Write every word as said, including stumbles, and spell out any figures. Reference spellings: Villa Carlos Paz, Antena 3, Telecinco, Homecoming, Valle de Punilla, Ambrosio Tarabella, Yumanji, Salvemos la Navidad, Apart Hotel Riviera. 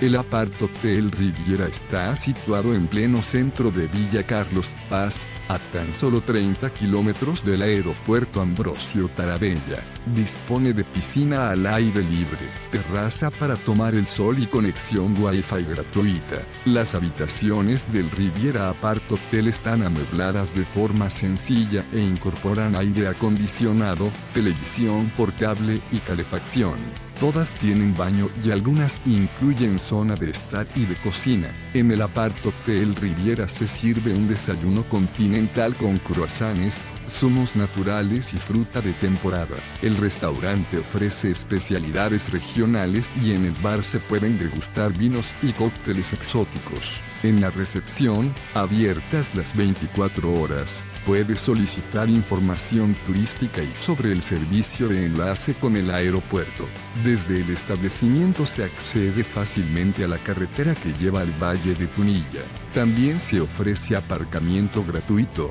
El Apart Hotel Riviera está situado en pleno centro de Villa Carlos Paz, a tan solo treinta kilómetros del aeropuerto Ambrosio Tarabella. Dispone de piscina al aire libre, terraza para tomar el sol y conexión Wi-Fi gratuita. Las habitaciones del Riviera Apart Hotel están amuebladas de forma sencilla e incorporan aire acondicionado, televisión por cable y calefacción. Todas tienen baño y algunas incluyen zona de estar y de cocina. En el Apart Hotel Riviera se sirve un desayuno continental con croissants, zumos naturales y fruta de temporada. El restaurante ofrece especialidades regionales y en el bar se pueden degustar vinos y cócteles exóticos. En la recepción, abiertas las veinticuatro horas, puedes solicitar información turística y sobre el servicio de enlace con el aeropuerto. Desde el establecimiento se accede fácilmente a la carretera que lleva al Valle de Punilla. También se ofrece aparcamiento gratuito.